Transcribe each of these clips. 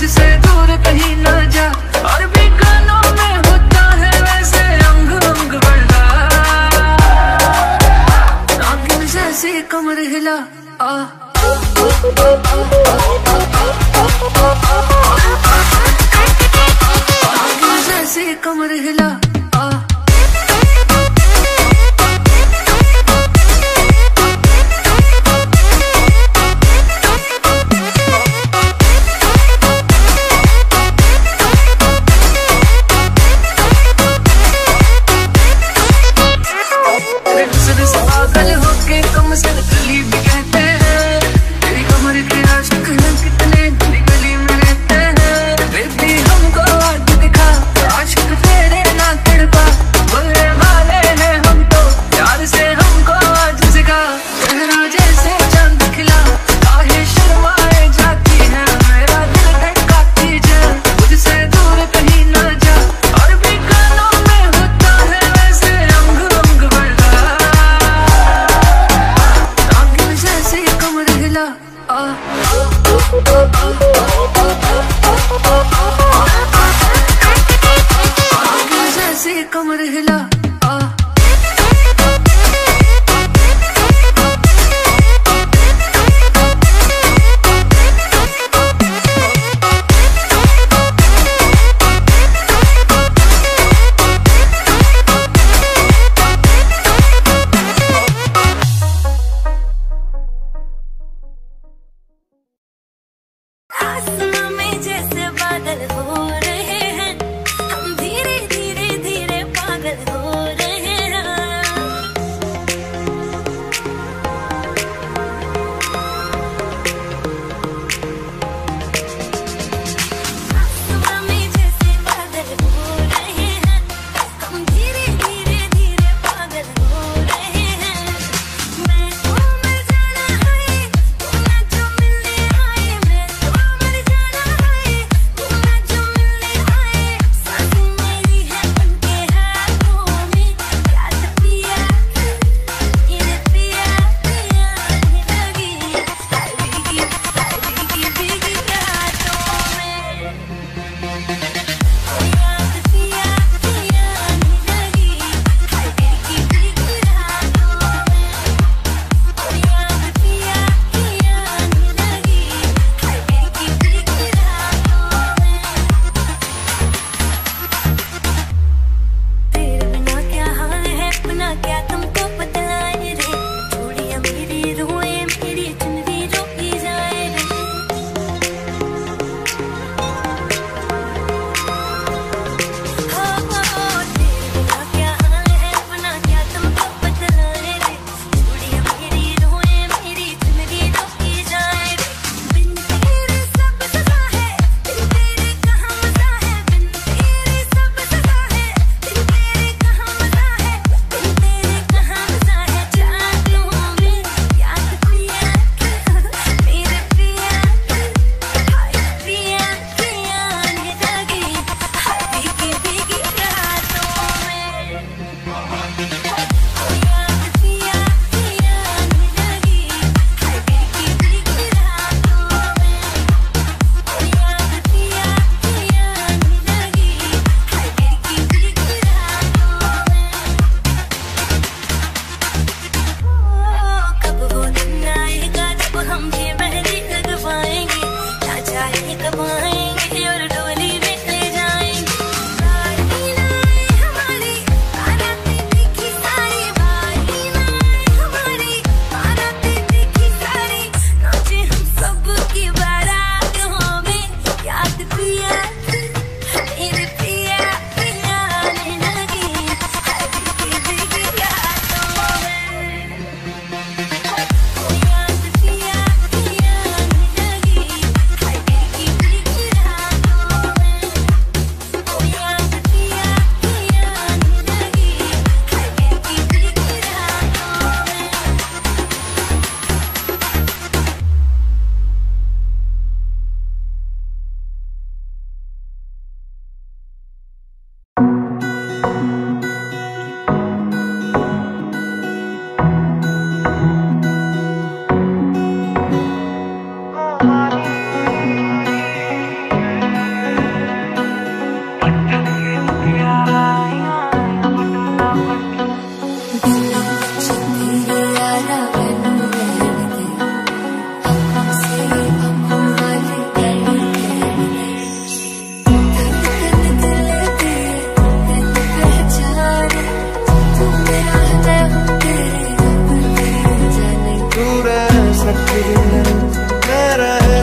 मुझसे दूर कहीं ना जा। और भी कानों में होता है वैसे अंग अंग बढ़ा, नागिन जैसे कमर हिला। आ नागिन जैसे कमर हिला। आ पागल होके कम से गली भी कहते हैं, तेरी कमर के आशिक हम कितने गली में रहते हैं। बेबी हमको आज दिखा आशिक तेरे नाते।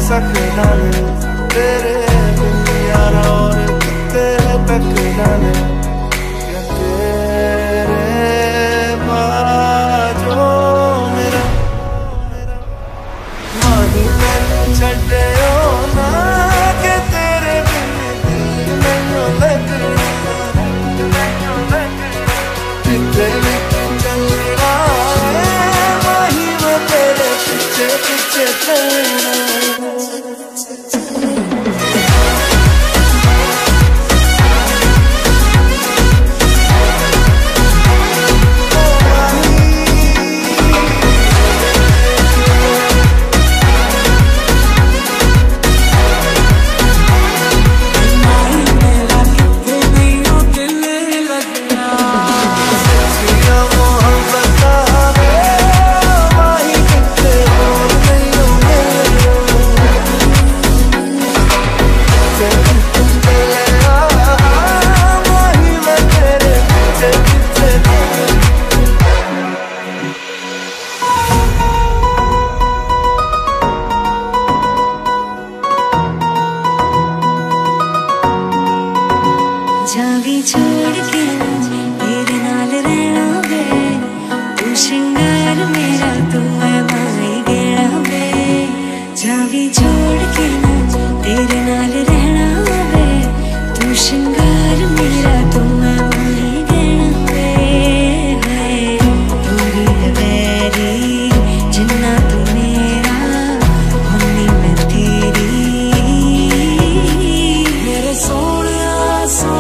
सके ना तेरे यार और तेरे तक ना तेरे बाजो मेरा मानी तेरे छड्डे हो ना के तेरे बिन दिल मैनू लगदा जावी छोड़ के तेरे नाल रहना वे तू श्रृंगार मेरा तू है माई गेड़ा वे जावी छोड़ के तेरे नाल रहना वे तू श्रृंगार मेरा तू है माई गेड़ा वे है पूरी वेरी जिन्ना तू मेरा होनी मैं तेरी मेरे सोनिया सो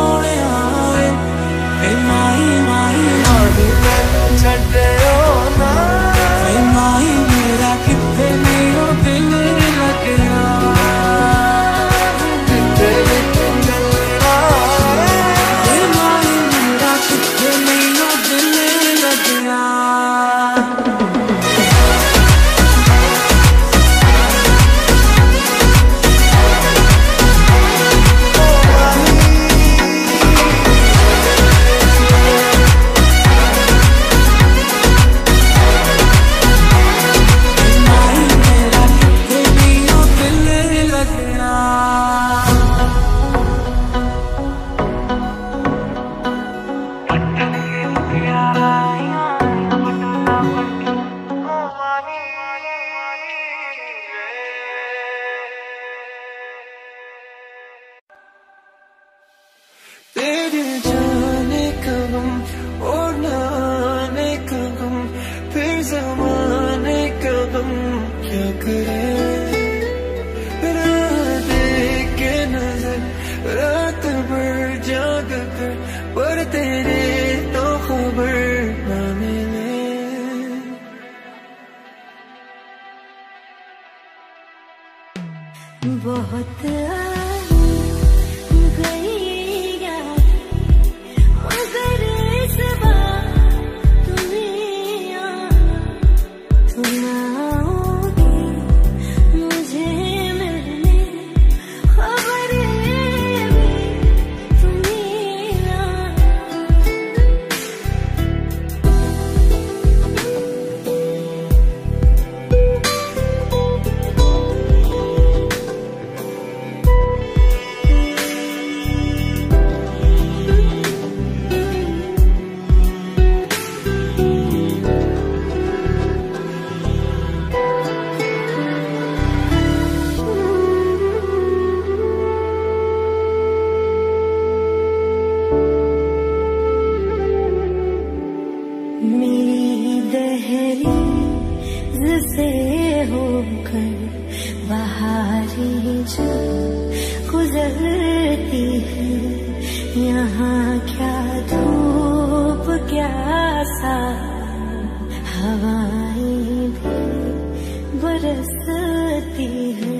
बहुत गई यार मगर इस बार तुम्हें तुम आओगे मुझे मिलने खबर भी तुम्हें से होकर बाहरी जो गुजरती है यहाँ क्या धूप क्या सा हवाएं भी बरसती है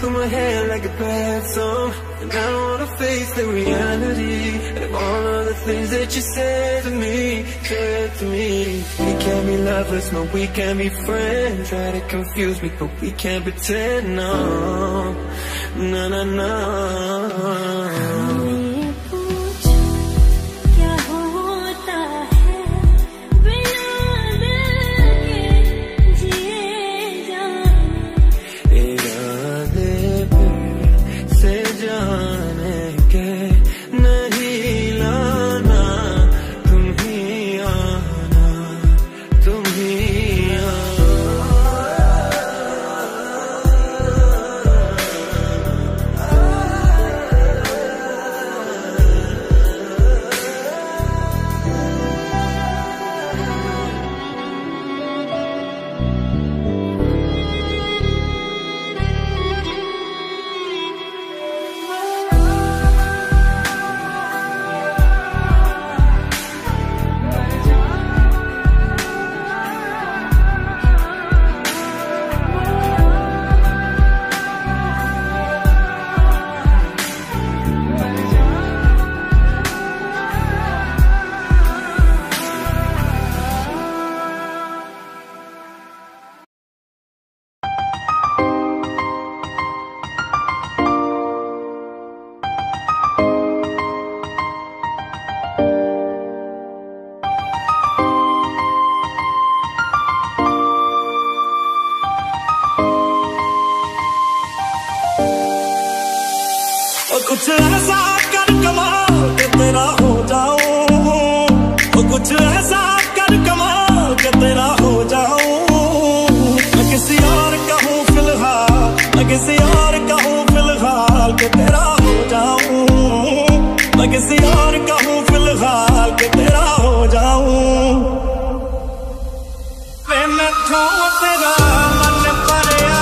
through my head like a bad song, and I don't wanna face the reality of all of the things that you said to me, said to me. We can't be lovers, no, we can't be friends. Try to confuse me, but we can't pretend, no, no, no, no. कुछ ऐसा कर कमाल के तेरा हो जाऊं, कुछ ऐसा कर कमाल के तेरा हो जाऊं। मैं किसी और का हूं फिलहाल, मैं किसी और का हूं फिलहाल के तेरा हो जाऊं। मैं किसी और का हूं फिलहाल के तेरा हो जाऊं। प्रेम तो तेरा मन पड़या,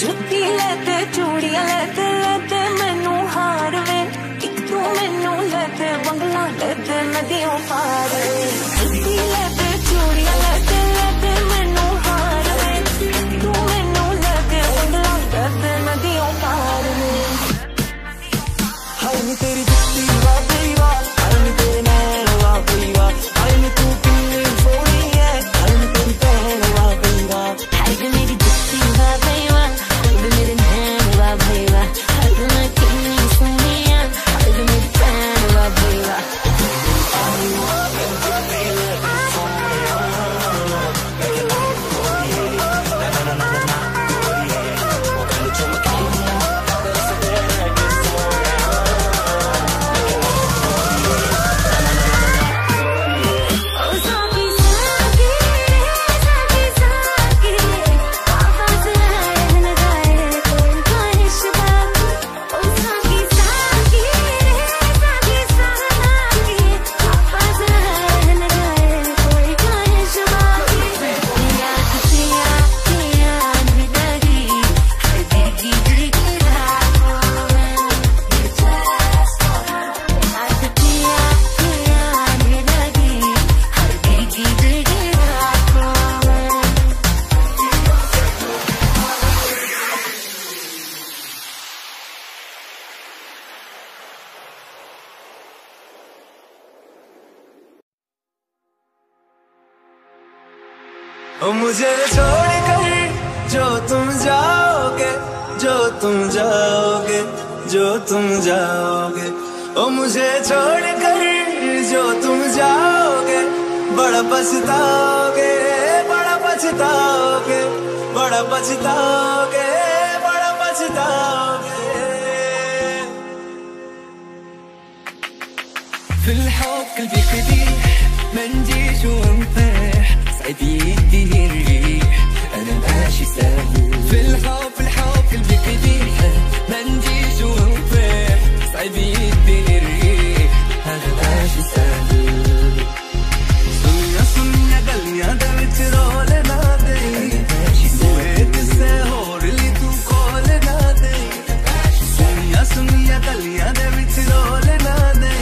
जुत्ती लेते चूड़ियां लेते लेते मैनू हार वे एक तू मैनू लेते बंगला लेते नदियों पार जुत्ती लेते चूड़ियां लेते लेते मैनू हार वे एक तू मैनू लेते बंगला लेते नदियों पार हाय नी तेरी जुत्ती वाकई वाक हाय नी तेरे नैन वाकई वाक हाय नी तू कितनी सोनी है हाय नी तेरी पैर वाकई वाक हाय नी मेरी जुत्ती वाकई वाक मुझे छोड़कर जो तुम जाओगे जो तुम जाओगे, ओ मुझे छोड़कर जो तुम जाओगे, बड़ा पछताओगे, बड़ा पछताओगे, बड़ा पछताओगे, बड़ा पछताओगे। في الحب قلبي خديه ما نجيش ونطيح سعيد يديه رجيح انا ماشي سهل في الحب الحب قلبي خديه ما نجيش ونطيح سعيد يديه رجيح انا ماشي سهل سنيا سنيا गलियां दे विच रोल ना दे किसे होर ली तू कोल ना दे सुनिया सुनिया गलियां दे विच रोल ना दे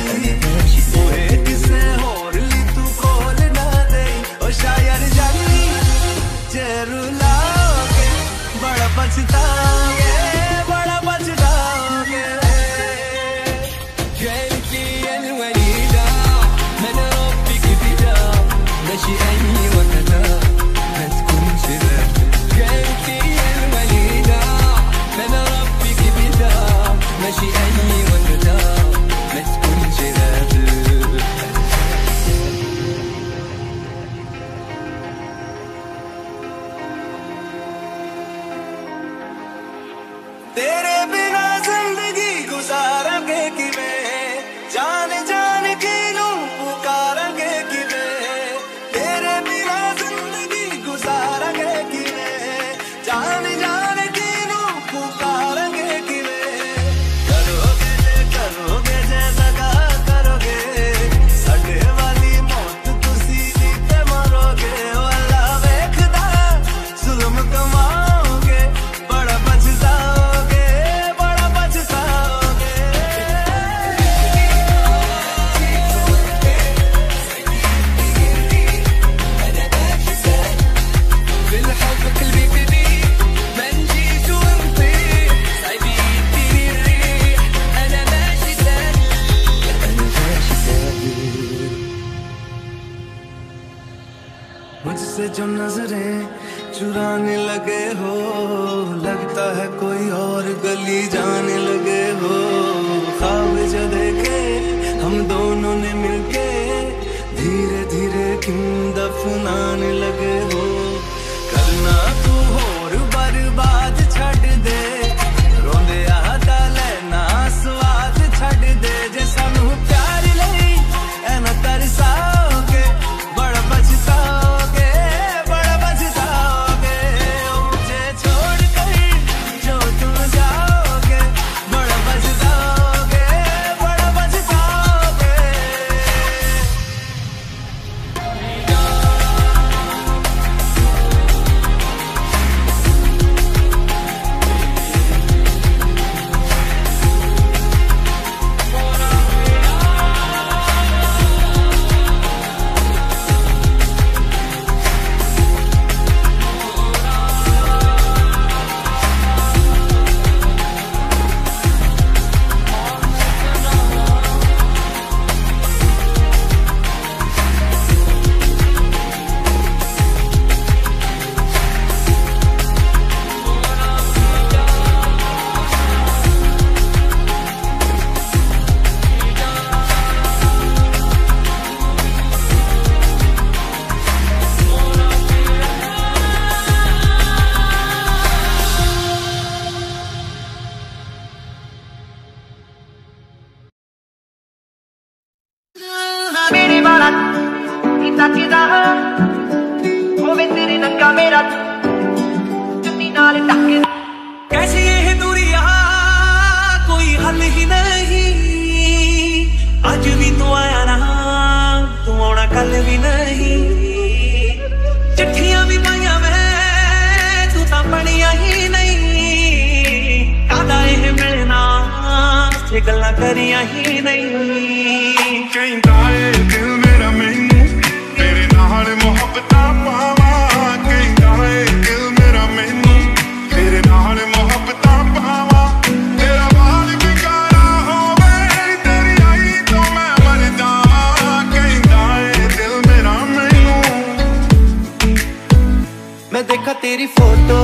तेरी फोटो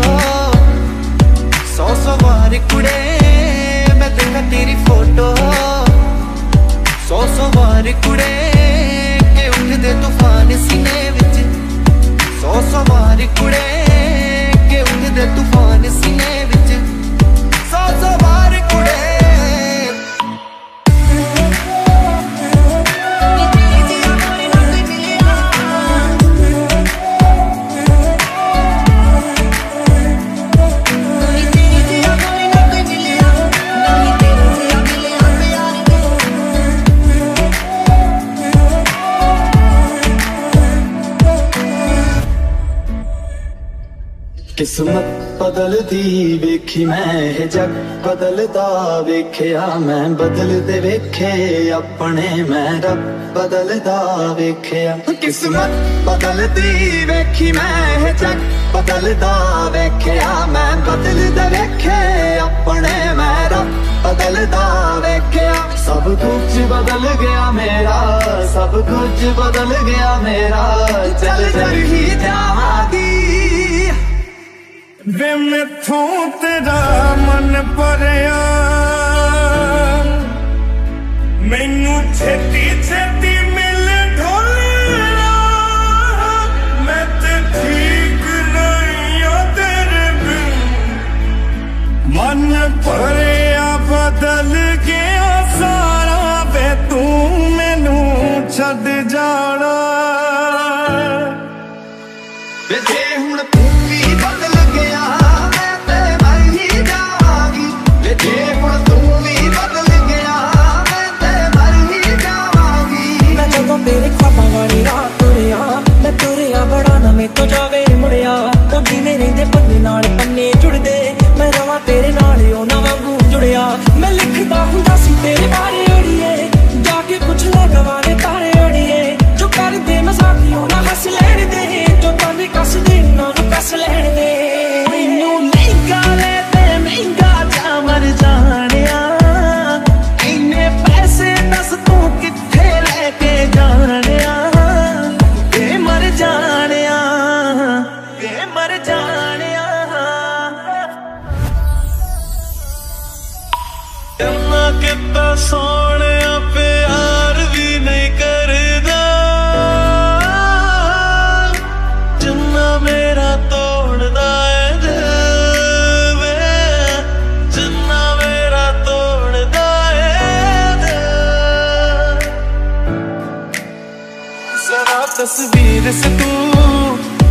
सौ सवार कुड़े मैं देखा किस्मत बदलदी वेखी मैं जग बदलदा वेख्या मैं बदलदे वेखे अपने मैं रब बदलदा वेख्या। किस्मत बदलदी वेखी मैं जग बदलदा वेख्या मैं बदलदे वेखे अपने मैं रब बदलदा वेख्या। सब कुछ बदल गया मेरा, सब कुछ बदल गया मेरा, चल जल ही जावागी वे मैथों तेरा मन भरिया। मैनू छेती छेती मिल ढोलिया, मैं ते ठीक नहीं आ तेरे बिन। मन भरिया बदल गया सारा वे तू मैनू छद जाना। तो जावे मुड़िया तो जीने रेंदे पन्ने नाल पन्ने जुड़दे मैं रवां तेरे नाल ओ ना वांगू जुड़िया। मैं लिखदा हुंदा सी तेरे बारे अड़िए, जाके पुछ ले गवाने तारे अड़िए। जो कर दे मजाकी ओ ना हंस लेण दे, जो तन कस दे ना नु कस लेण दे। मैनू महंगा ले ते महंगा जा मर जाणिया, इन्ने पैसे दस तू किथे ले के जाणिया। कितना सोने प्यार भी नहीं करदा, जिन्ना मेरा तोड़दा है दिल वे, जिन्ना मेरा तोड़दा है दिल। जरा तस्वीर से तू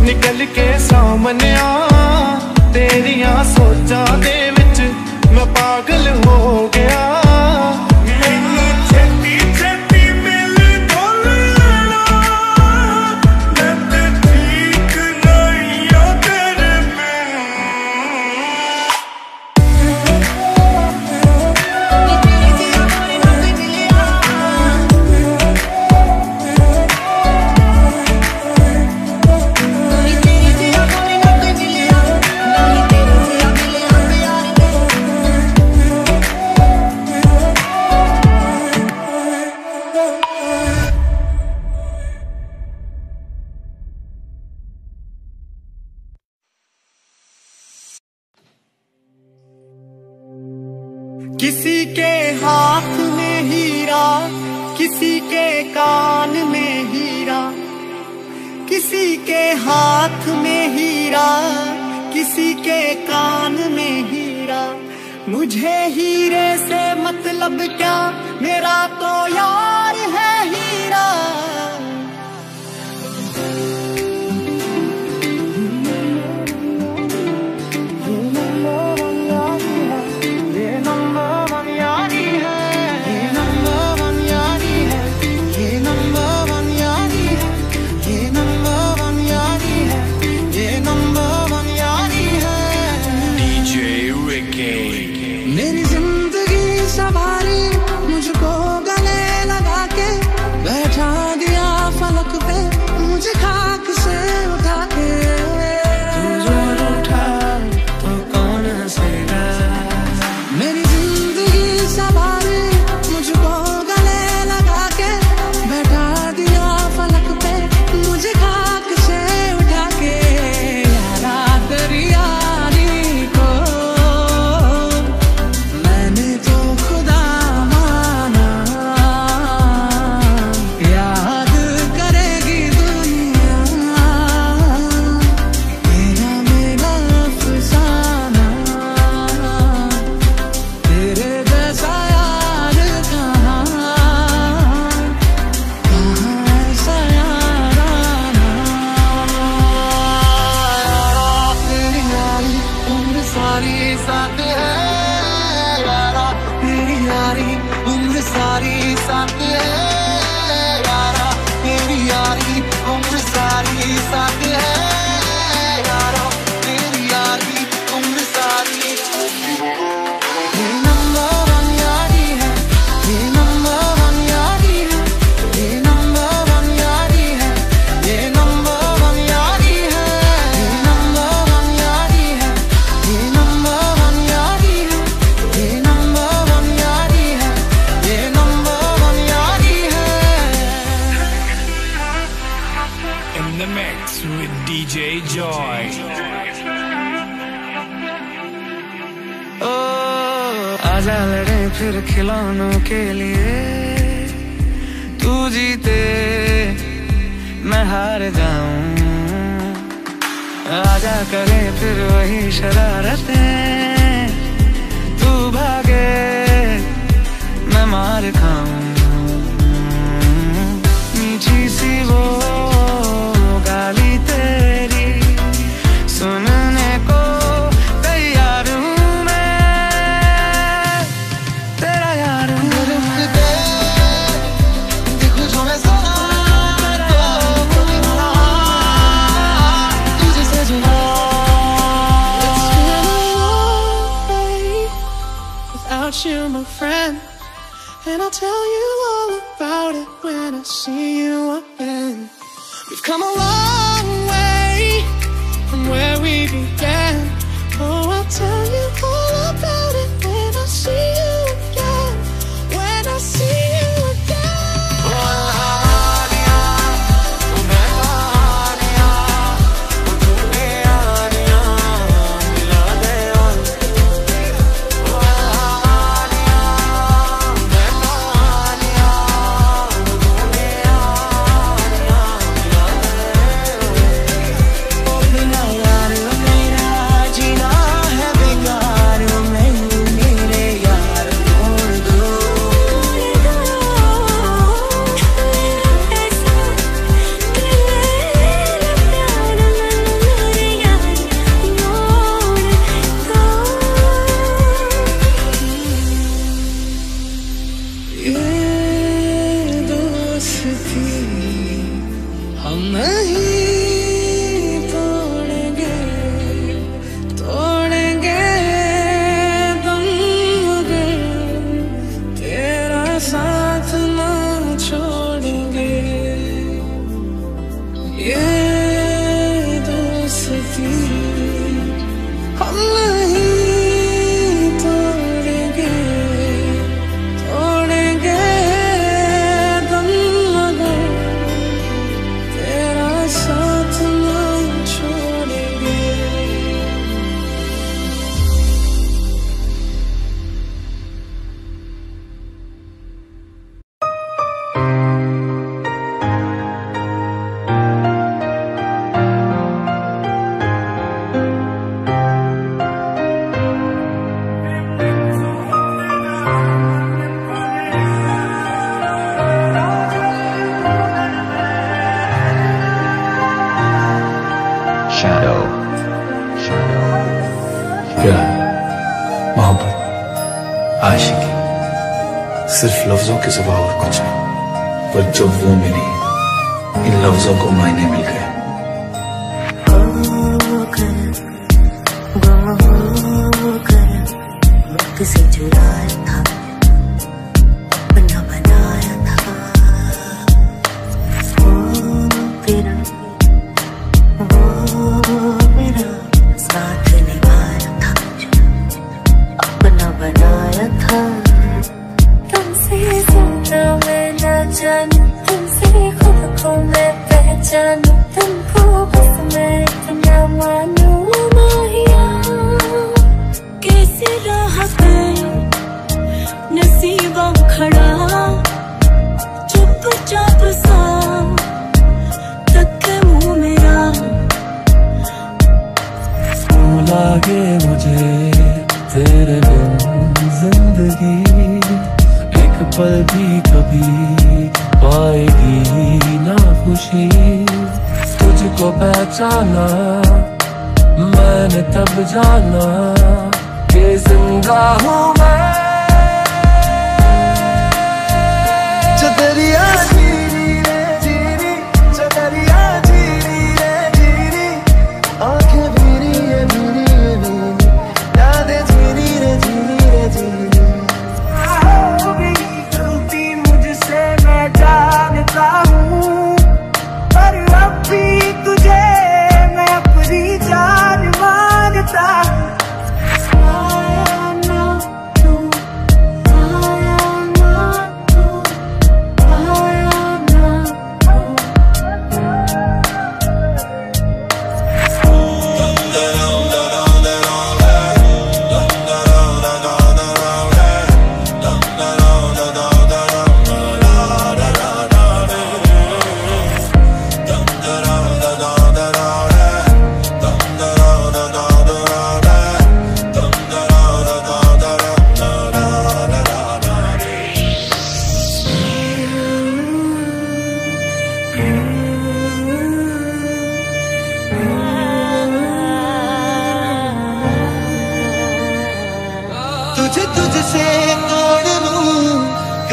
निकल के सामने आ, तेरिया सोचा दे विच मैं पागल हो गया। किसी के हाथ में हीरा, किसी के कान में हीरा, किसी के हाथ में हीरा, किसी के कान में हीरा। मुझे हीरे से मतलब क्या, मेरा तो यार है हीरा। साथ है यारो तेरी यारी। फिर खिलौनों के लिए तू जीते मैं हार जाऊं। आजा करे फिर वही शरारतें, तू भागे मैं मार खाऊं। मीठी सी वो गाली तेरी सुनने को तैयार हूँ मैं, तेरा यार हूँ। Without you, my friend, and I'll tell you all about it when I see you again. We've come a long way from where we began. Oh, I'll tell you all about it when I see you again. When I see you again. सिर्फ लफ्जों के सिवा और कुछ नहीं, पर जब वो मिली इन लफ्जों को मायने मिल गए। किसी चुराया था, बना बनाया था, वो मेरा साथ निभाया था, अपना बनाया था। तुमसे खुद को मैं पहचानूं, तुमको बस मैं इतना मानूं। माहिया कैसे राह पे नसीबा खड़ा, चुपचाप सा तक मुँह मेरा। क्यों लागे मुझे तेरे बिन जिंदगी, एक पल भी कभी पाएगी ना खुशी। तुझको पहचाना मैंने तब जाना कि जिंदा हूँ मैं। चतरिया जीरी रे जीरी, चतरिया जीरी रे जीरी, आँखें भीरी रे भीरी रे भीरी, यादें जीरी रे जीरी रे जीरी। पर अब भी तुझे मैं अपनी जान मानता। आया ना तू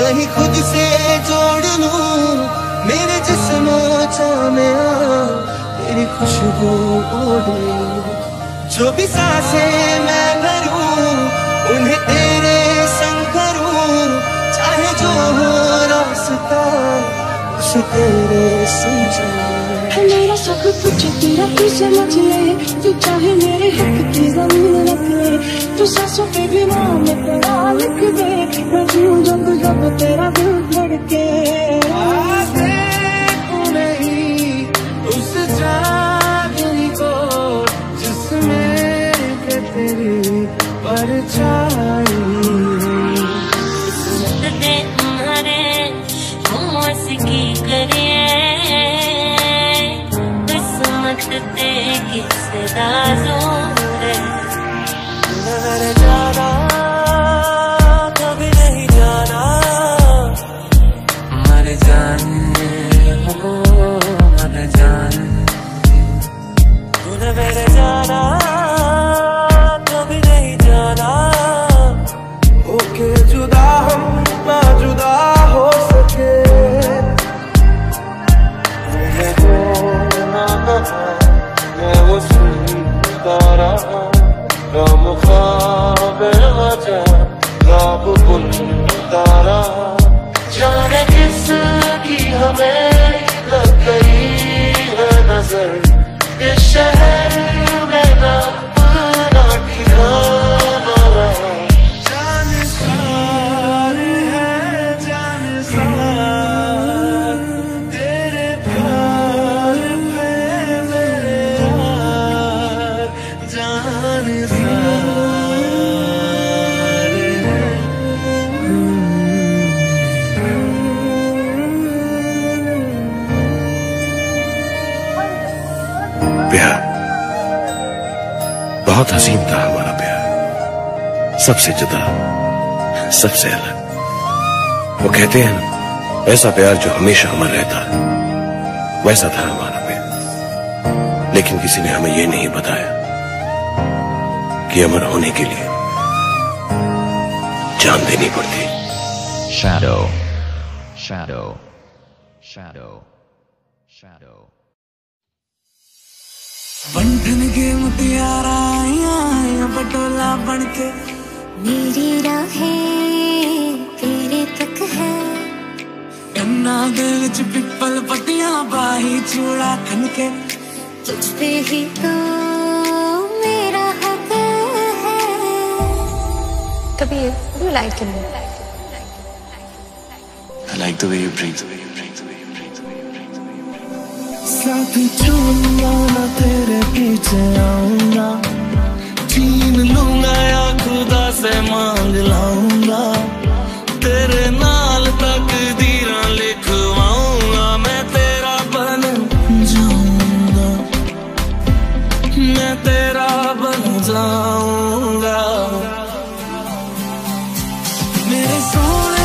कहीं खुद से जोड़ लूं मेरे जिस्मो जामे तेरी खुशबू ओढ़े, जो भी सांसें मैं भरूं उन्हें तेरे संग करूं, चाहे जो हो रास्ता उसे तेरे समझाए। मेरा शक पूछती रही समझ ले, तू चाहे मेरे हक की जमीन रख ले, तू सासों के भी नाम तेरा लिख दे, मैं जीऊं जब जब तेरा दिल धड़के। बहुत हसीन था हमारा प्यार, सबसे जुदा सबसे अलग। वो कहते हैं ना, ऐसा प्यार जो हमेशा अमर रहता, वैसा था हमारा प्यार। लेकिन किसी ने हमें यह नहीं बताया कि अमर होने के लिए जान देनी पड़ती। शैडो शैडो शैडो शैडो बंधन के मुतियारा बटोला बनके मेरी राहें तेरे तक है। गन्ना दिल च पिपल पतियां बाही चूड़ा खनके तुझ पे ही तो मेरा हक है। Kabir, do you like him? I like the way you breathe. साथ चूमना ना तेरे पीछे आऊंगा, छीन लूंगा या खुदा से मांग लाऊंगा, तेरे नाल तकदीरां लिखवाऊंगा, मैं तेरा बन जाऊंगा, मैं तेरा बन जाऊंगा। मेरे सोने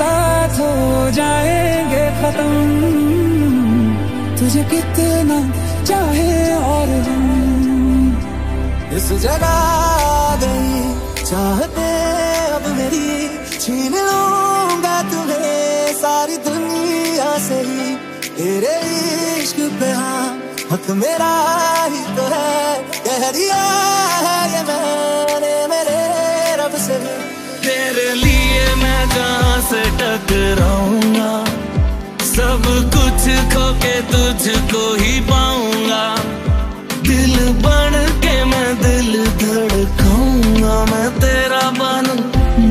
साथ हो जाएंगे खत्म, तुझे कितना चाहे और हम इस जगह आ गई, चाहते अब मेरी, छीन लूंगा तुम्हें सारी दुनिया से ही, तेरे इश्क पे हाँ हक मेरा ही तो है, कह दिया है ये मैंने मेरे रब से भी। तेरे लिए मैं जहाँ से टकराऊंगा, सब कुछ खो के तुझको ही पाऊंगा, दिल बन के मैं दिल धड़काऊंगा, मैं तेरा बन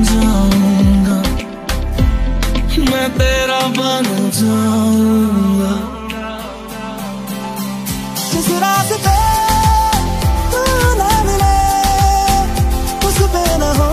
जाऊंगा, मैं तेरा बन जाऊंगा। जिस रास्ते तू ना मिले उस पे ना हो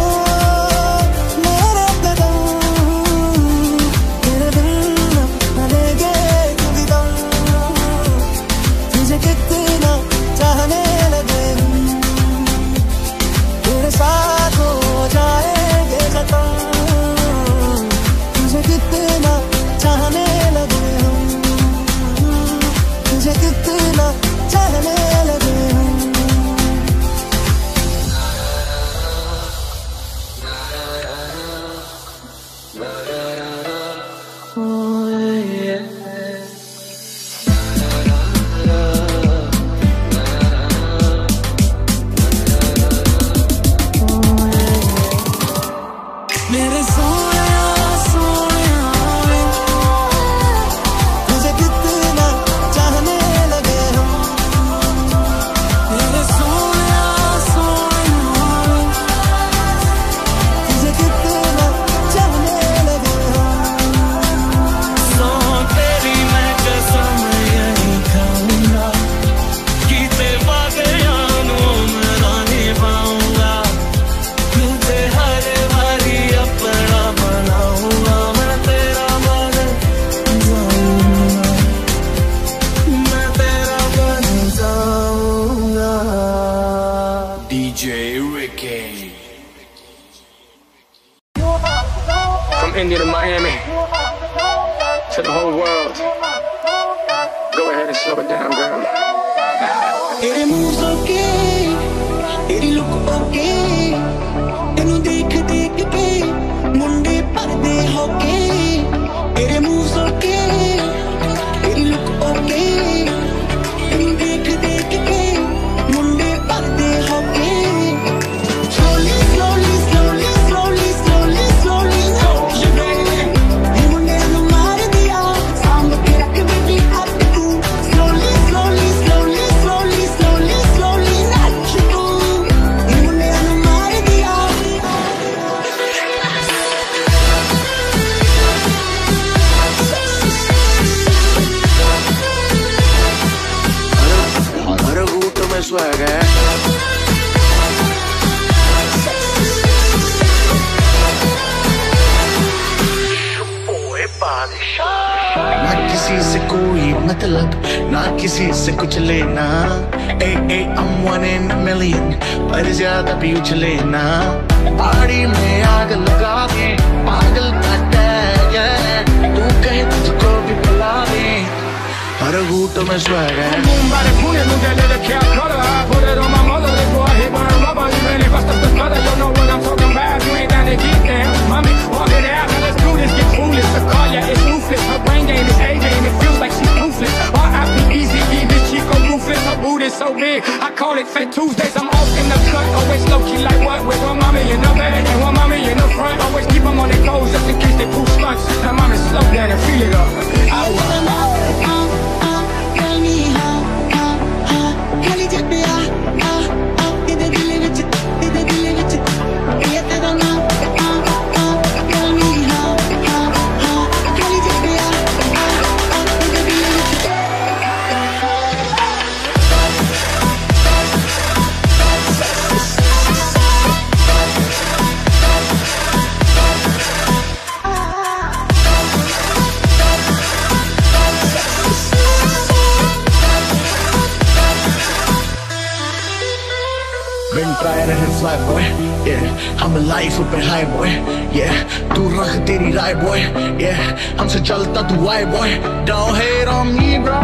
fly boy, yeah, I'm alive up and high boy, yeah, tu rakh teri raay boy, yeah, humse chalta tu why boy, down here on me bro,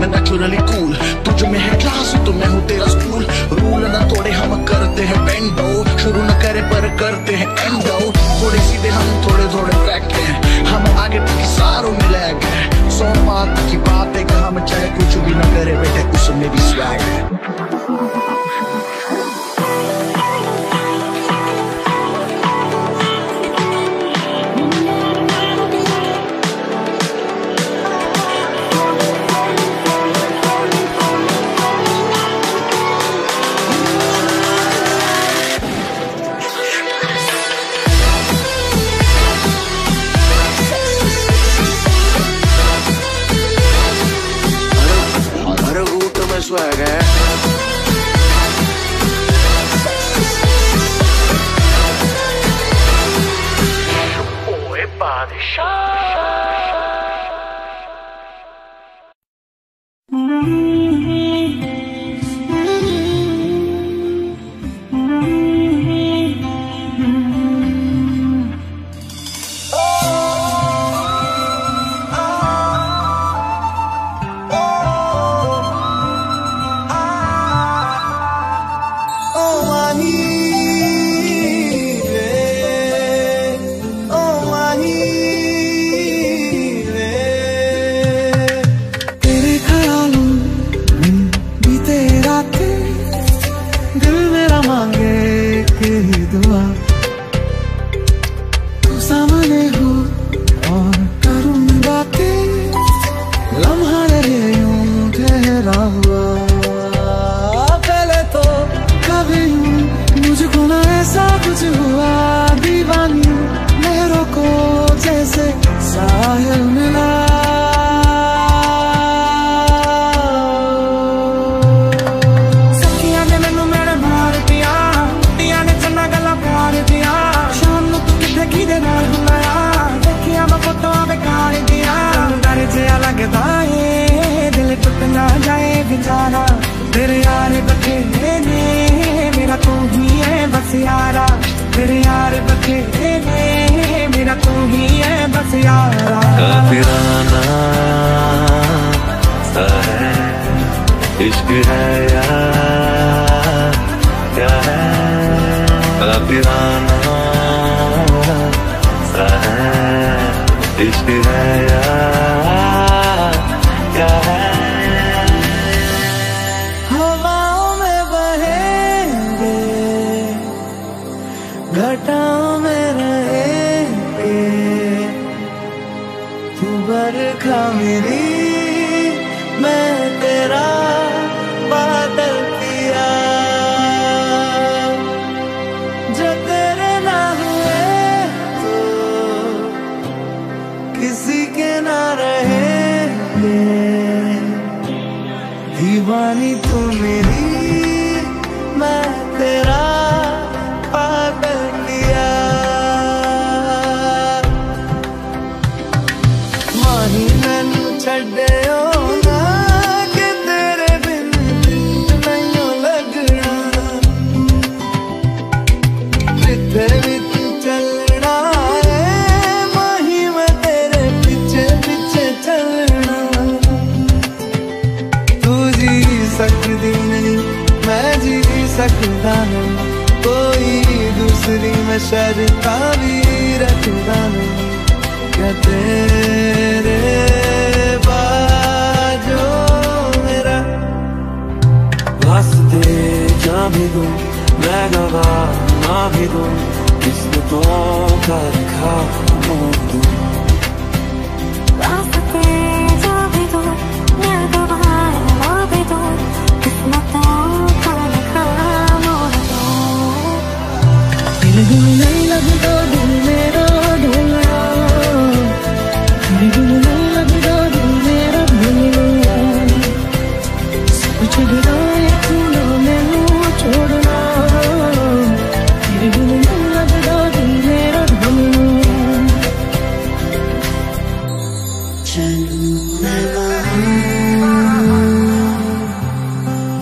main naturally cool, tujh mein hai class to main hu tera school, rule na tode hum karte hain bend bro, shuru na kare par karte hain end bro, thode seedhe hum thode thode crack hain, hum aage tak saaron mein lag hain, so baat ki baat hai ki hum chahe kuch bhi na kare bete usme bhi swag hai।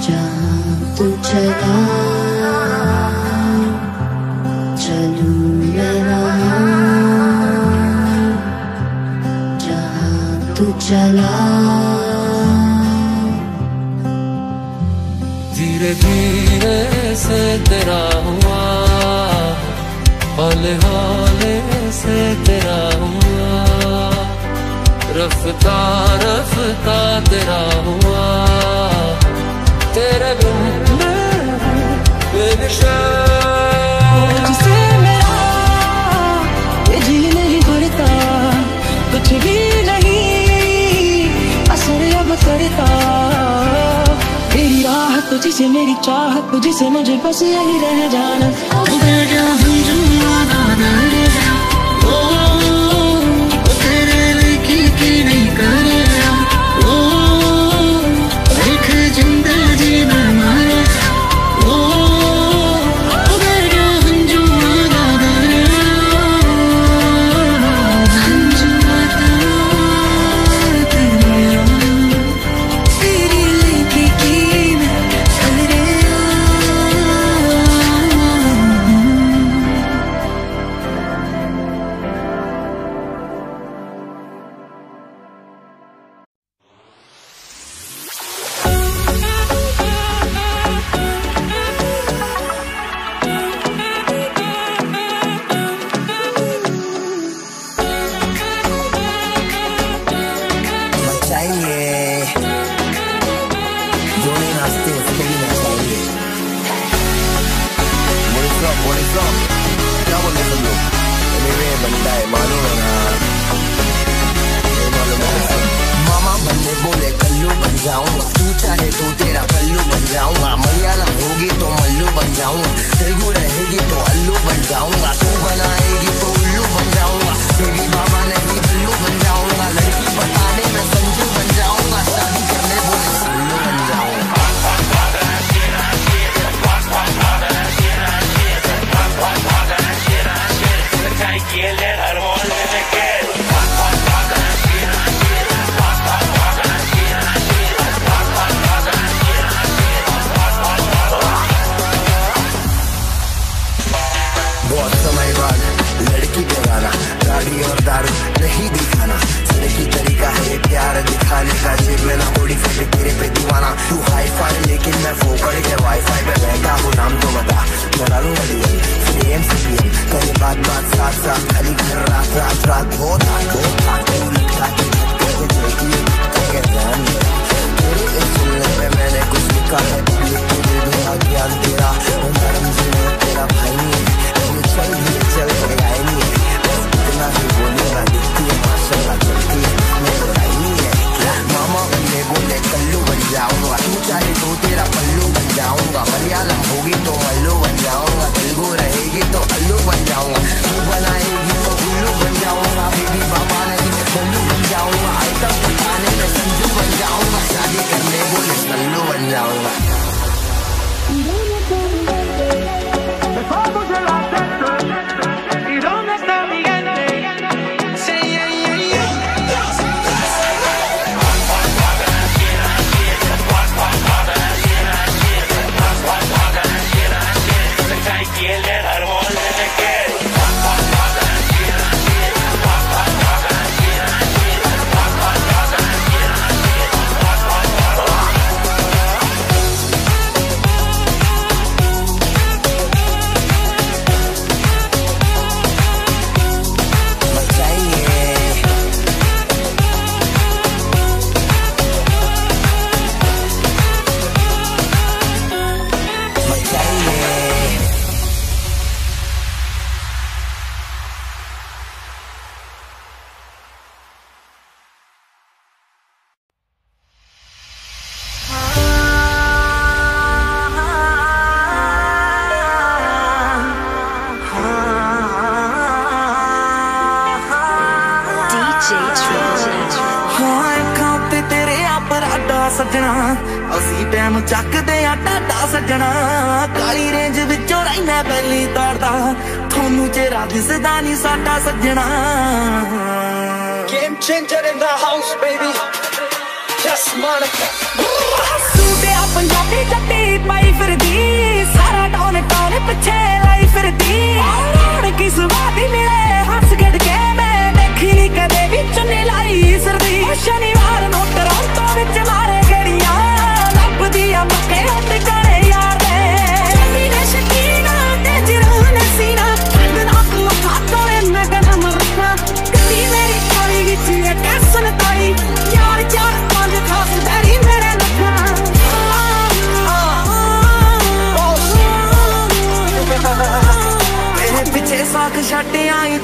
जहाँ तू चला तू चला। धीरे धीरे से तेरा हुआ हौले हौले से तेरा हुआ, रफ्ता रफ्ता तेरा हुआ, तेरे बिन बेनिशान कुछ भी नहीं असर अब करता। तेरी राह तुझी से मेरी चाह, तुझी से मुझे बस यही रह जाना। तेरे लिए की नहीं करे ओ एक जिंदा जीना मारे ओ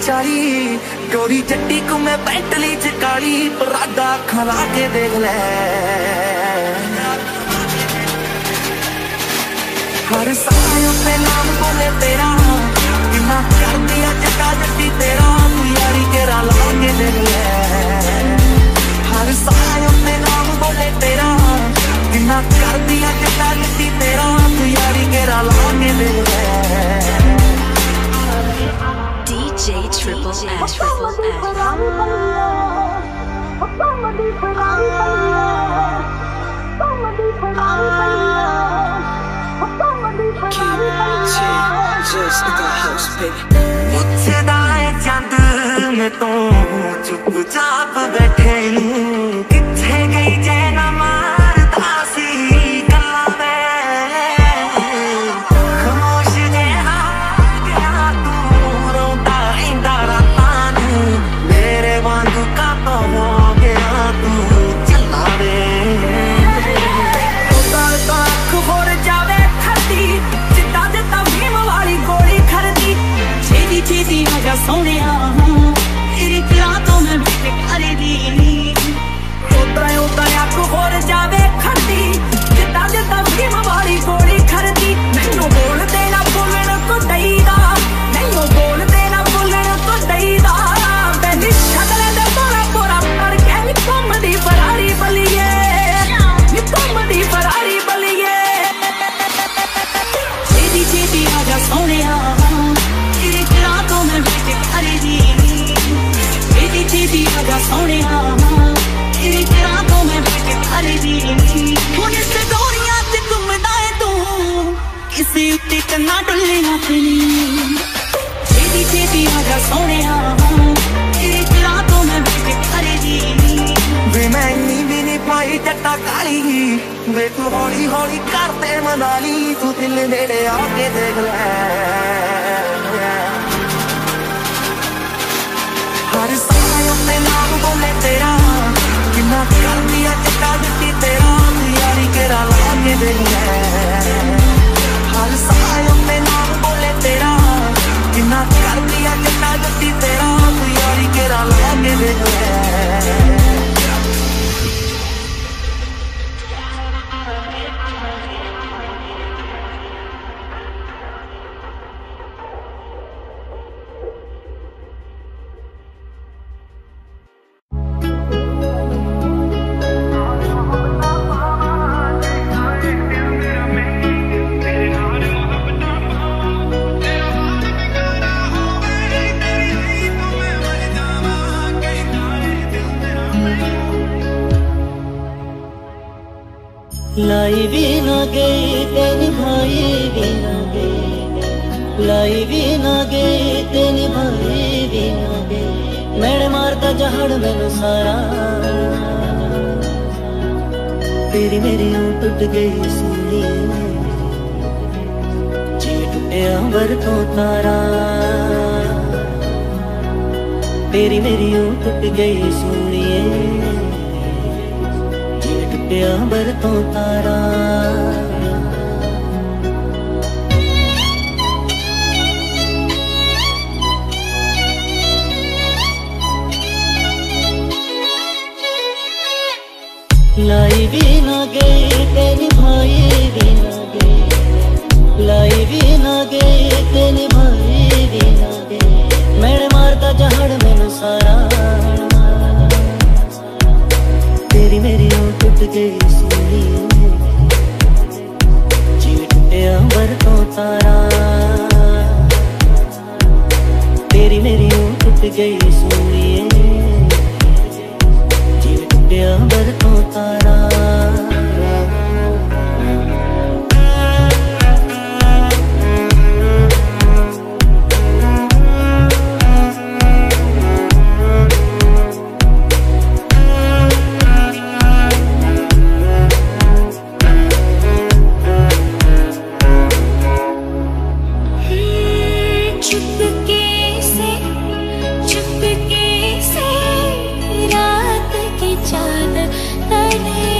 चाली गोरी चट्टी को मैं बैटली च काली परादा खला के देख ले। हर साल पे नाम बोले तेरा इना कर दिया चटा जट्टी तेरा तू यारी तेरा ला के देख ले। हर साल पे नाम बोले तेरा इना कर दिया चटा जट्टी तेरा तू यारी तेरा ला के देख ले। मुझसे दाए चंद में तो चुपचाप बैठे किथे गई जैना मारता सी गला में खामोश जहा गया तू रोता इंदा राता ने मेरे वांगू का तो हो गया तू चला रे सोने तेरी तो मैं होर जावे खरदी जिता जिता भी मारी गोली खरदी मैनू बोल देना बोलन तो दई दा मैनू बोल देना बोलन तो दई दा मैंने शक्ल दा तोरा पूरा पर कहनी घूमदी फरारी बलिए घूमदी फरारी बलिए छेती छेती आजा सोने किसी उत्ते ना डुले ना तेरी छेती छेती आजा सोने तेरे खिला तो मैं बैठे अरे जी वे मैं भी नहीं पाई जट्टा काली वे तू हौली हौली करते मनाली तू दिल मेरे आके देख ले। हर साल पे नाम बोले तेरा कि ना कर दिया चटा जट्टी तेरा यारी केरा ला के देख ले। हर साल पे नाम बोले तेरा इना कर दिया चटा जट्टी तेरा तू यारी केरा ला के देख ले। लाई भी ना गई तेरी भाई भी ना गई लाई भी ना गई तेरी भाई भी ना गई मैंने मारता जहाड़ मैनू सारा तेरी मेरी टूट गई सुनी जी टूटे अंबर तो तारा तेरी मेरी टूट गई सुनिए अंबर तो तारा लाई भी ना गई तेरी भाई भी ना गई लाई भी ना गई तेरी भाई भी ना गई मैंने मारता जहाड़ मैनू सारा तेरी मेरी टूट गई सुनी जी टूटे अंबर तो तारा तेरी मेरी टूट गई सुनी जी टूटे अंबर तो तारा चुपके से रात की चादर तले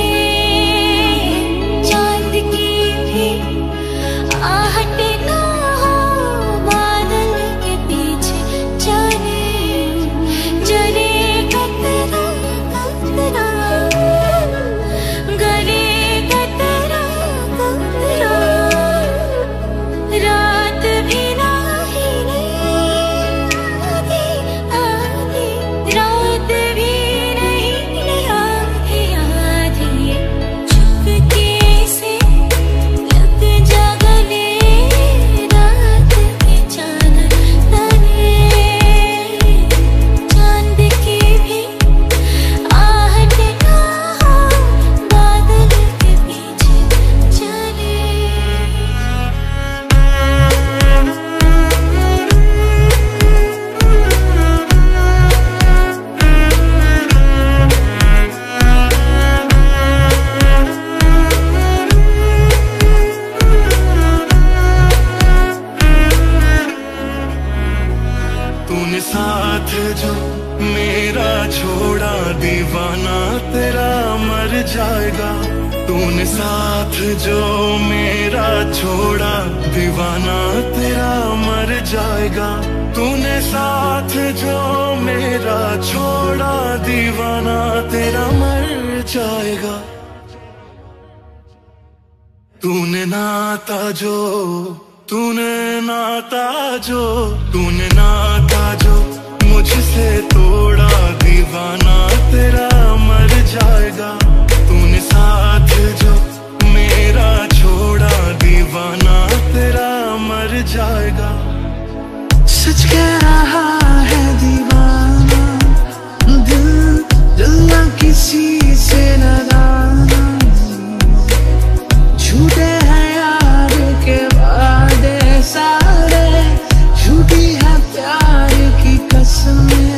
जाएगा। तूने साथ जो मेरा छोड़ा, दीवाना तेरा मर जाएगा। तूने साथ जो मेरा छोड़ा, दीवाना तेरा मर जाएगा। तूने नाता जो, तूने नाता जो, तूने नाता जो मुझसे तोड़ा, दीवाना तेरा मर जाएगा। तूने साथ जो मेरा छोड़ा, दीवाना तेरा मर जाएगा। सच कह रहा है दीवाना, दिल जलना किसी से न लाना। झूठे हैं यार के वादे सारे, झूठी है प्यार की कसमें।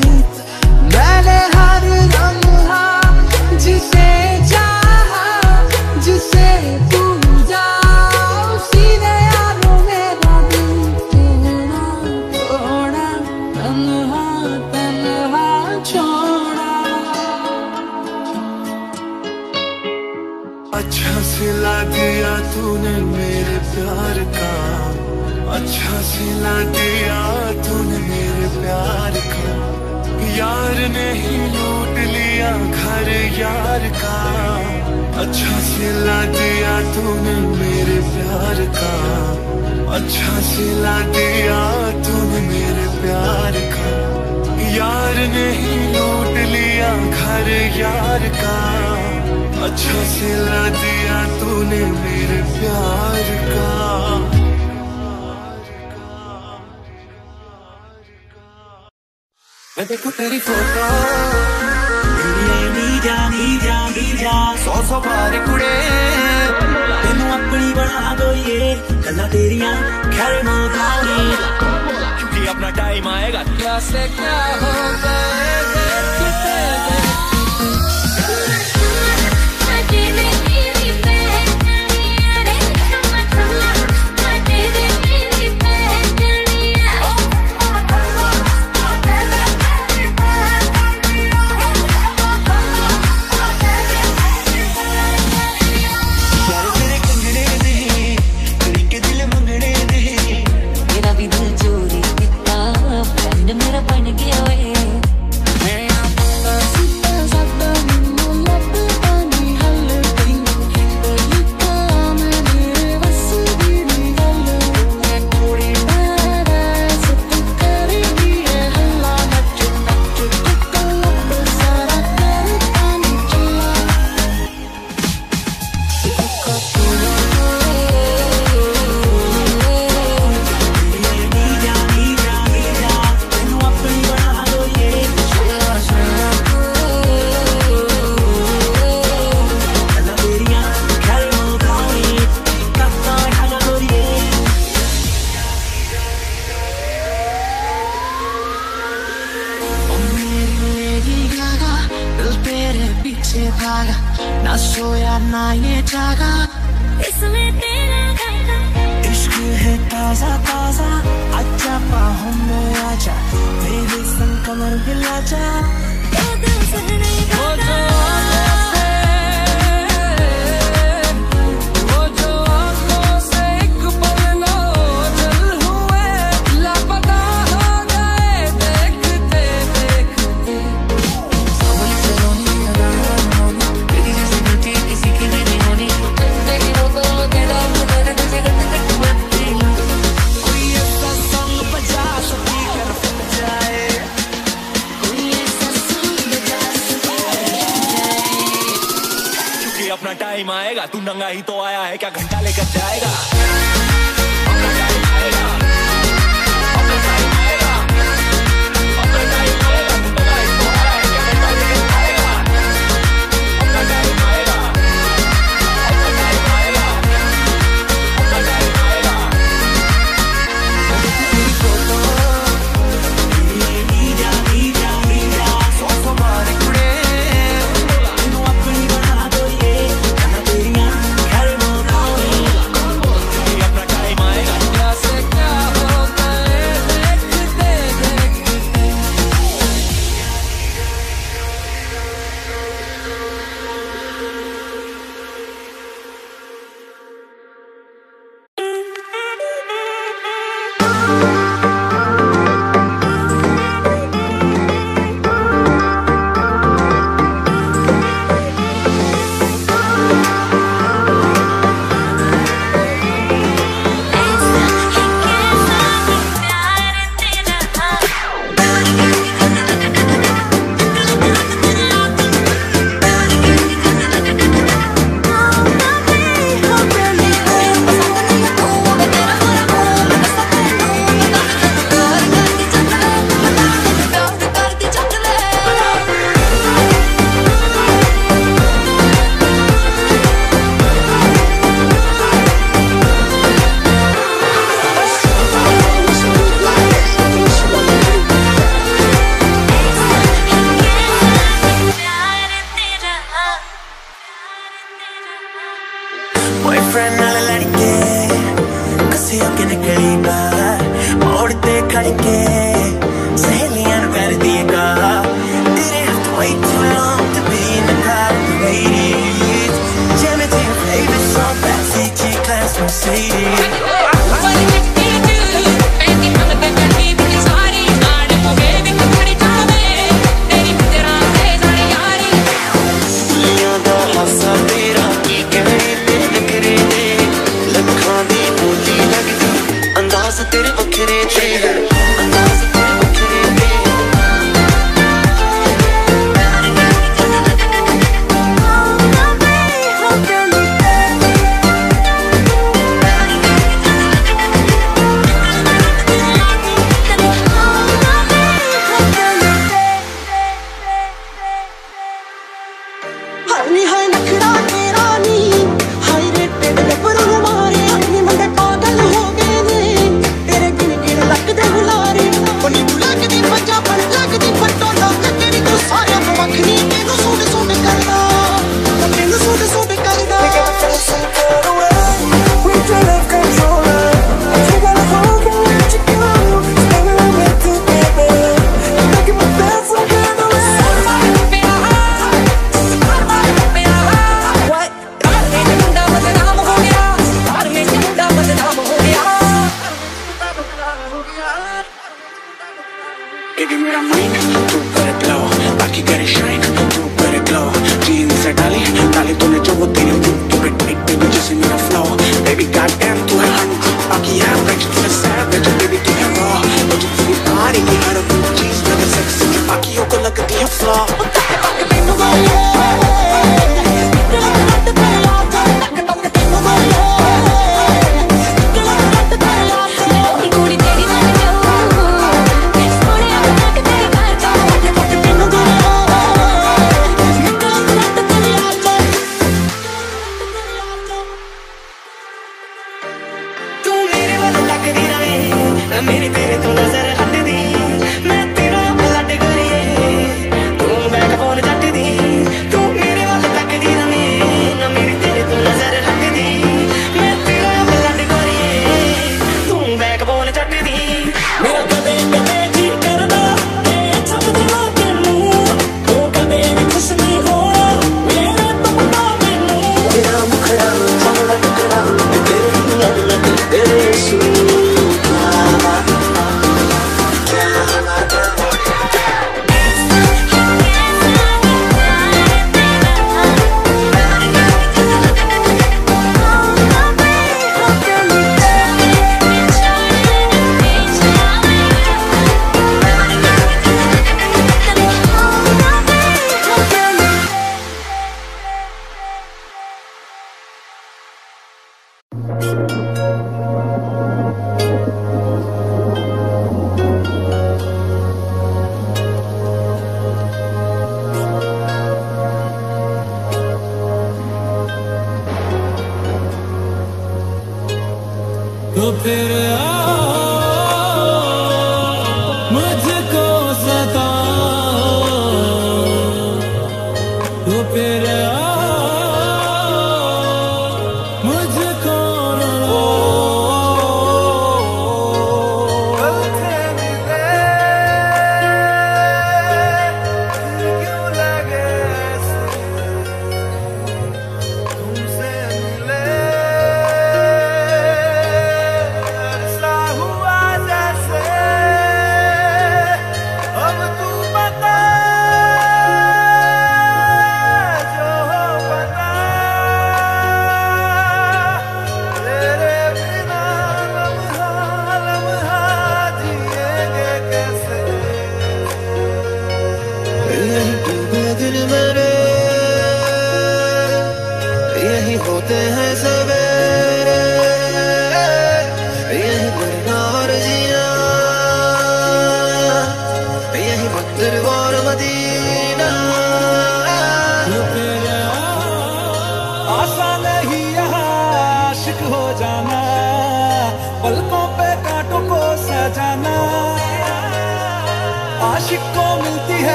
मैंने हर लम्हा जिसे चाहा, जिसे पूजा, उसी ने यारों मेरा दिल तेरा तोड़ा, तन्हा तन्हा छोड़ा। अच्छा सिला दिया तूने मेरे प्यार का, अच्छा सिला दिया तूने मेरे प्यार का। यार ने ही लूट लिया घर यार का, अच्छा सिला दिया तूने मेरे प्यार का, अच्छा सिला दिया तूने मेरे प्यार का। यार ने ही लूट लिया घर यार का, अच्छा सिला दिया तूने मेरे प्यार का। मैं देखूं तेरी फोटो नीजा नीजा नीजा, सौ सौ बार कुड़े तेनू अपनी बना दो ये गल्ला तेरिया खैर मोदानी। क्योंकि अपना टाइम आएगा, क्या से क्या होता है। फ्रेंड नाल लड़के कसी के निकली बाहर मोड़ ते खड़ के सहेलियां नूं कर दिए गाल तेरे हाथ wait too long to be in the crowd the ladies jamming to your favorite song that's it class Mercedes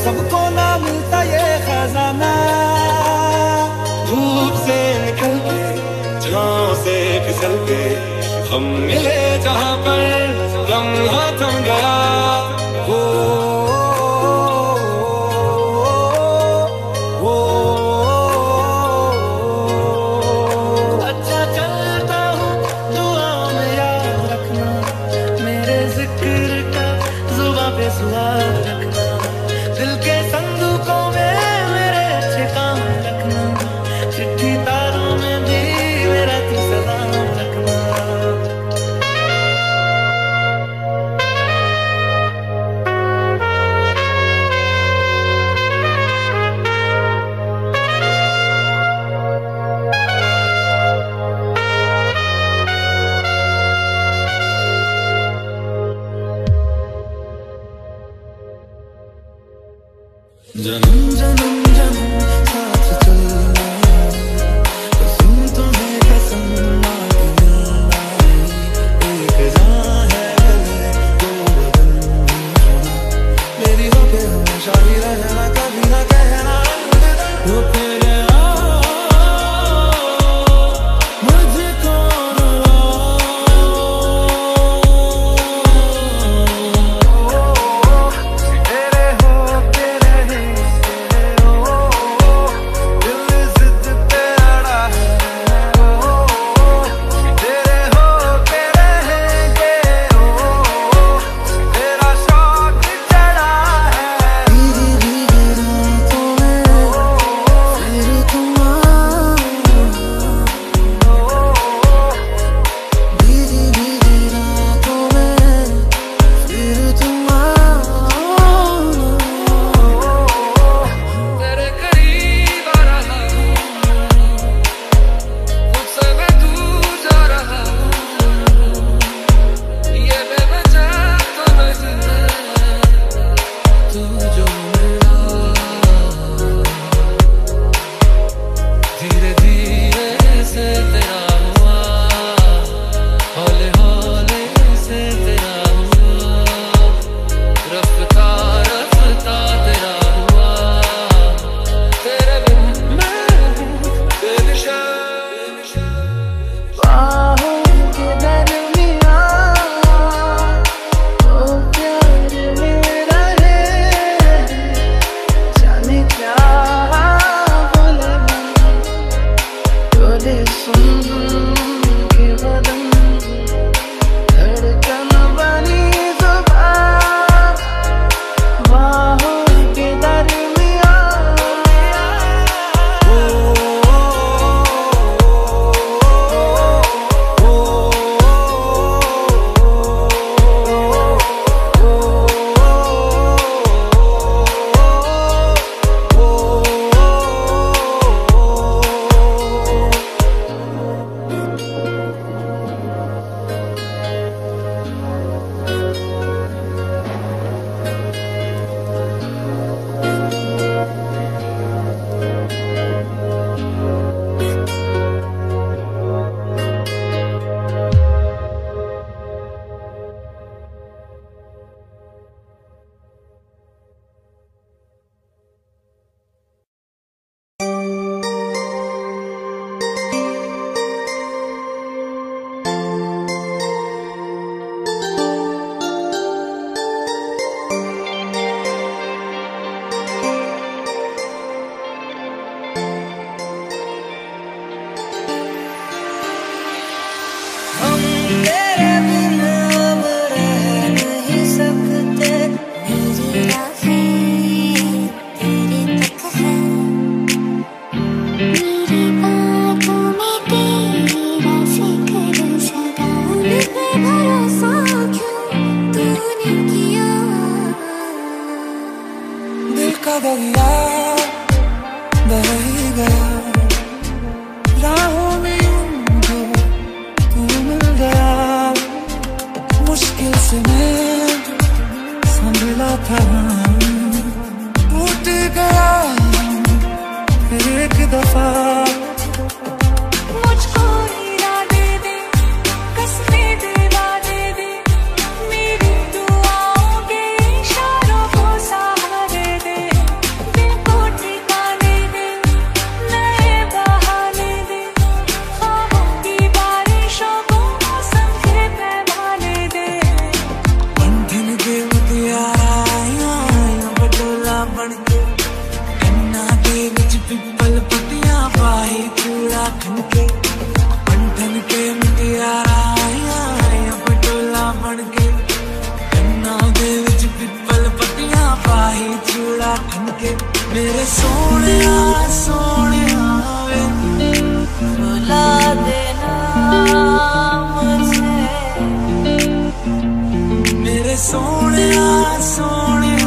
सबको ना मिलता ये खजाना हम मिले जहाँ पर लम्हा थम गया वो अच्छा चलता हूँ दुआ में याद रखना, मेरे जिक्र का जुबां पे सुआद रखना, दिल के संदूकों में मेरे अच्छे काम रखना, चिट्ठी तारों में भी मेरा तू सलाम रखना। जन्म जन्म जन्म साथ चलना, कसम तुम्हें कसम ना भूलना, एक जान है गले दो बदन, मेरी हो पे हमेशा ही रहना, कभी ना कहना अलविदा। पिंपल पतिया बाही पूरा ठनके पंथन के मिया पटोला बनके कन्ना दे विच पिंपल पतिया बाही चूड़ा ठनके मेरे सोने सोने बुला देना मुझे मेरे सोने सोने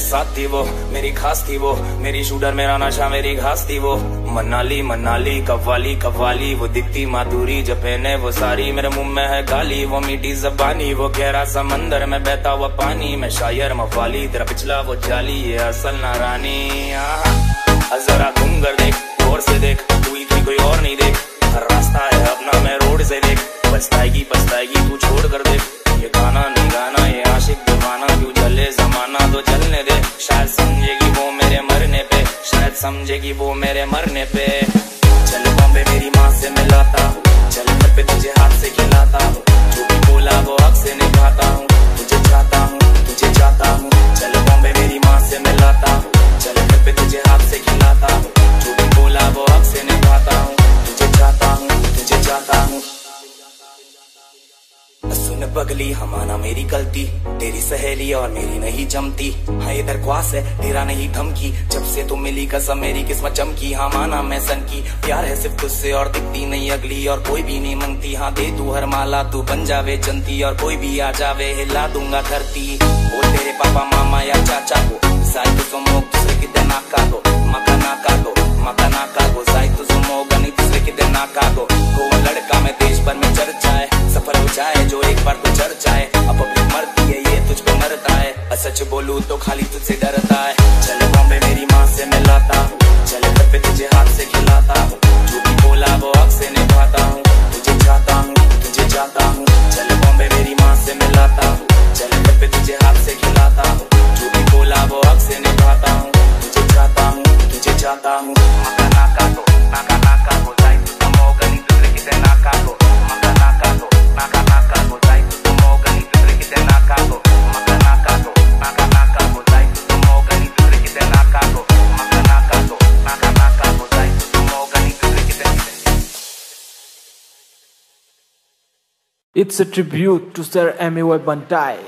साथ थी वो मेरी खास थी वो मेरी शूटर मेरा नशा मेरी घास थी वो मनाली मनाली कव्वाली कव्वाली वो दिखती माधुरी जब पहने वो सारी मेरे मुंह में है गाली वो मीठी जबानी वो गहरा समंदर में बहता हुआ पानी मैं शायर मवाली तेरा पिछला वो जाली ये असल ना रानी जरा घूम कर देख और से देख तू इतनी कोई और नहीं देख हर रास्ता है अपना मैं रोड से देख पछताएगी पछताएगी तू छोड़ कर देख ये गाना नहीं गाना ये आशिक दीवाना क्यों जले जमाना तो चलने दे शायद समझेगी वो मेरे मरने पे शायद समझेगी वो मेरे मरने पे चल बॉम्बे मेरी माँ से मिलाता हूँ चल घर पे तुझे हाथ से खिलाता हूँ जो भी बोला ने बगली हमारा मेरी गलती, तेरी सहेली और मेरी नहीं जमती। हाँ ये दरख्वास्त है तेरा नहीं धमकी, जब से तू मिली कसम मेरी किस्मत चमकी। हाँ माना मैं सन की, प्यार है सिर्फ तुझसे और दिखती नहीं अगली और कोई भी नहीं मंगती। हाँ दे तू हर माला तू बन जावे जंती और कोई भी आ जावे हिला दूंगा धरती। बोल तेरे पापा मामा या चाचा को सच बोलू तो खाली तुझसे डरता है। चल बॉम्बे मेरी माँ से मिलाता हूँ, चल तब पे तुझे हाथ से खिलाता हूँ, जो भी बोला वो हक से निभाता हूँ, तुझे चाहता हूँ तुझे जाता हूँ। चल बॉम्बे मेरी माँ से मिलाता हूँ, चल तब पे तुझे हाथ से खिलाता हूँ, जो भी बोला वो हक से निभाता हूँ, तुझे चाहता हूँ तुझे जाता हूँ। It's a tribute to Sir M.A.Y. Bantai.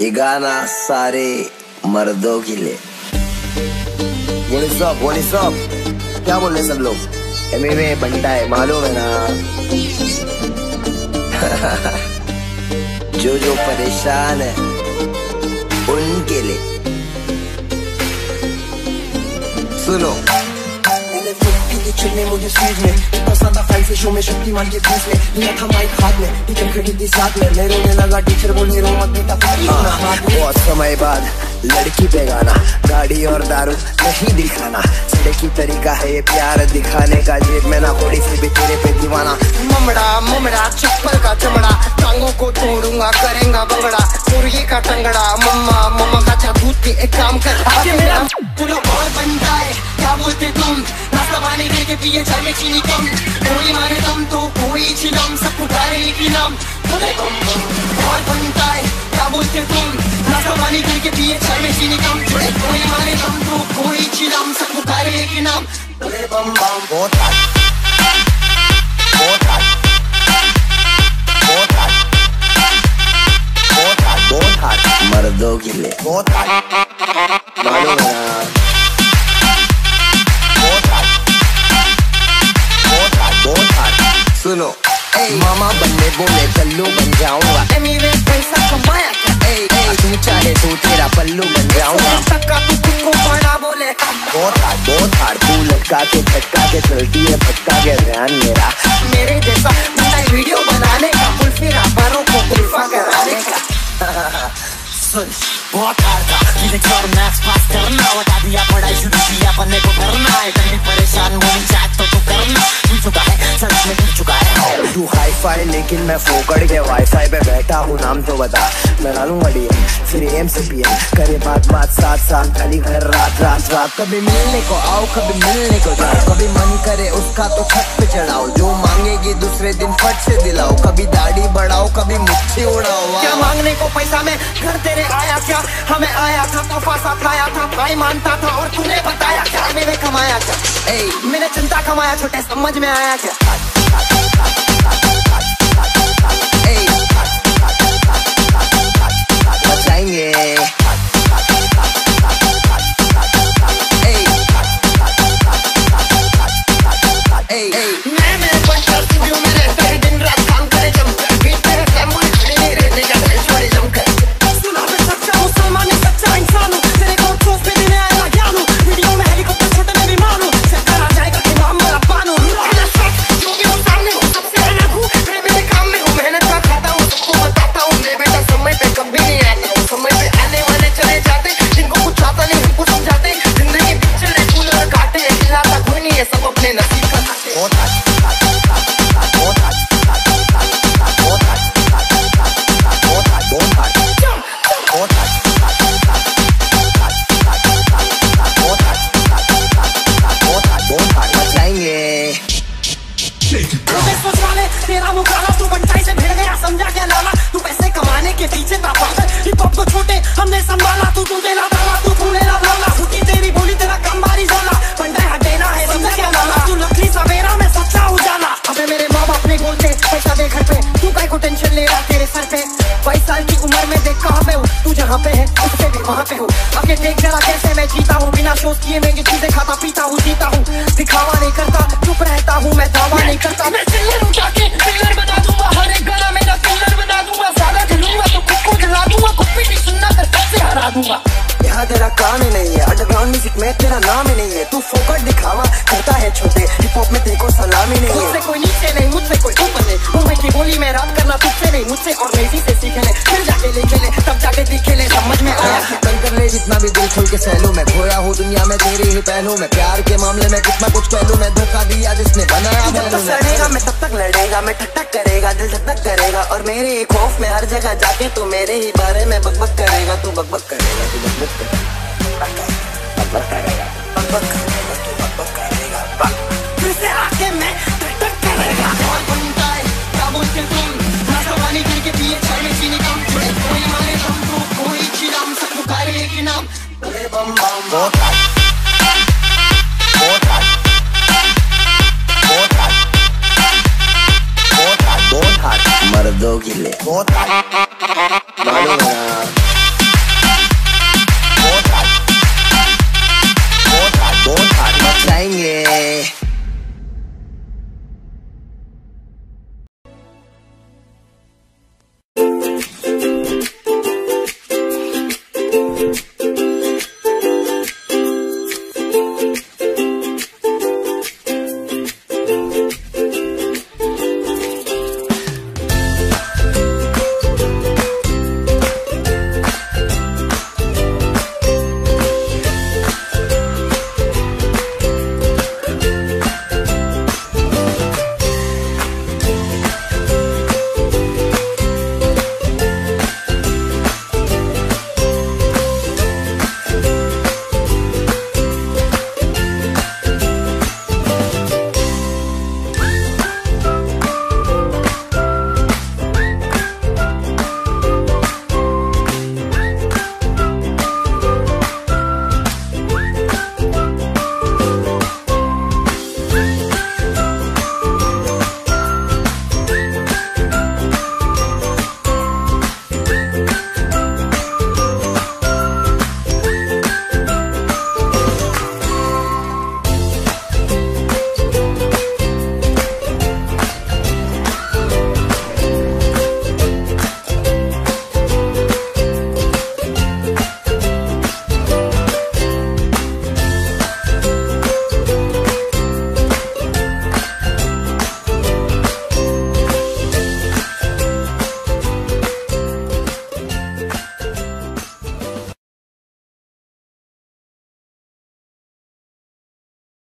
ये गाना सारे मर्दों के लिए। What is up? क्या बोल रहे सब लोग? M.A.Y. Bantai मालूम है ना? जो जो परेशान है उनके लिए। सुनो। चुनने मुझे सूझ में इतना सादा फाइल से शो में शक्तिमान के बीच में लिया था माइक हाथ में टीचर खड़ी थी साथ में मैं रोने लगा टीचर बोले रो मत बेटा बहुत समय बाद लड़की पे गाना गाड़ी और दारू नहीं दिखाना सड़े की तरीका है ये प्यार दिखाने का जेब में ना थोड़ी सी भी तेरे पे दीवाना ममड़ा ममड़ा चप्पल का चमड़ा टांगों को तोड़ूंगा करेंगा बंगड़ा सूर्य का टंगड़ा मम्मा मम्मा का जादूत एक काम कर आगे मेरा पूरा और बनता है क्या बोलते तुम पानी के पिए चाय में चीनी कम कोई मारे दम तो कोई छिलम सब उठाए की नाम और बनता है क्या बोलते तुम नाश्ता पानी के पिए चाय में चीनी कम कोई मारे दम तो कोई छिलम सब उठाए की नाम बम बम बहुत मर्दों के लिए बहुत सुनो मामा बनने बोले चल्लू बन जाऊंगा मेरे पैसा कमाया तू चाहे तो तेरा पल्लू बन जाऊंगा बहुत हार तू लटका के चलती है भटका के ध्यान मेरा मेरे जैसा वीडियो बनाने का फिर आपारों को गुल्फा कराने का सुन बहुत हार था मैथ्स पास करना बता दिया पढ़ाई शुरू किया बनने को करना है परेशान होनी चाहत तो करना चुका है सच में चुका है तू हाई फाई लेकिन मैं फोकड़ के वाईफाई पे बैठा हूँ नाम तो बता मैं डालूंगा डीएम फिर एम से पीएम करे बात साथ साथ खाली घर रात रात रात कभी मिलने को आओ कभी मिलने को जाओ कभी मन करे उसका तो खत पे चढ़ाओ जो मांगेगी दूसरे दिन फट से दिलाओ कभी दाढ़ी बढ़ाओ कभी मुट्ठी उड़ाओ क्या मांगने को पैसा में घर तेरे आया क्या हमें आया था तो फासा खाया था भाई मानता था और तूने बताया क्या मैंने कमाया क्या मैंने चिंता कमाया छोटे समझ में आया क्या बचाएंगे घर पे, तू काहे को टेंशन ले रहा तेरे सर पे। 22 साल की उम्र में देख कहाँ पे हूँ, तू जहाँ पे है उससे भी वहाँ पे हूँ। आके देख जरा कैसे मैं जीता हूँ, बिना शोध किए महंगी चीजें खाता पीता हूँ, जीता हूँ दिखावा नहीं करता, चुप रहता हूँ मैं, दावा नहीं करता। मैं चिल्लर उठा के पिलर बना दूंगा, हर एक गाना मेरा पिलर बना दूंगा। ज्यादा झलूंगा तो खुद को जला दूंगा, खुद भी नहीं सुनना कर सबसे हरा दूंगा। यहाँ तेरा काम ही नहीं है, अंडरग्राउंड म्यूजिक में तेरा नाम ही नहीं है। तू फोकट दिखावा करता है छोटे, हिप हॉप में देखो सलामी नहीं है। मुझसे कोई नीचे नहीं, मुझसे कोई ऊपर नहीं, मुंबई की बोली में रात करना तुझसे नहीं, मुझसे और मेजी से सीखे ले, फिर जाके लिखे ले, तब जाके दिखे ले। समझ में आया कर ले जितना भी दिल खोल के सहलूं मैं, खोया हूँ दुनिया में तेरे ही पहलू में। प्यार के मामले में कितना कुछ कह लूं मैं, धोखा दिया जिसने बनाया लड़ेगा मैं तब तक लड़ेगा, मैं ठक ठक करेगा दिल धक धक करेगा। और मेरे एक खौफ में हर जगह जाके तू मेरे ही बारे में बकबक करेगा, तू बकबक करेगा, तू बकबक करेगा, बकबक करेगा, तू बकबक करेगा, बक फिर से आके मैं ठक ठक करेगा। और बनता है क्या बोलते तुम नशा पानी करके पिए चाय में चीनी कम, कोई माने तुमको कोई चिराम सब पुकारे एक ही नाम, अरे बम बम। Don't get it.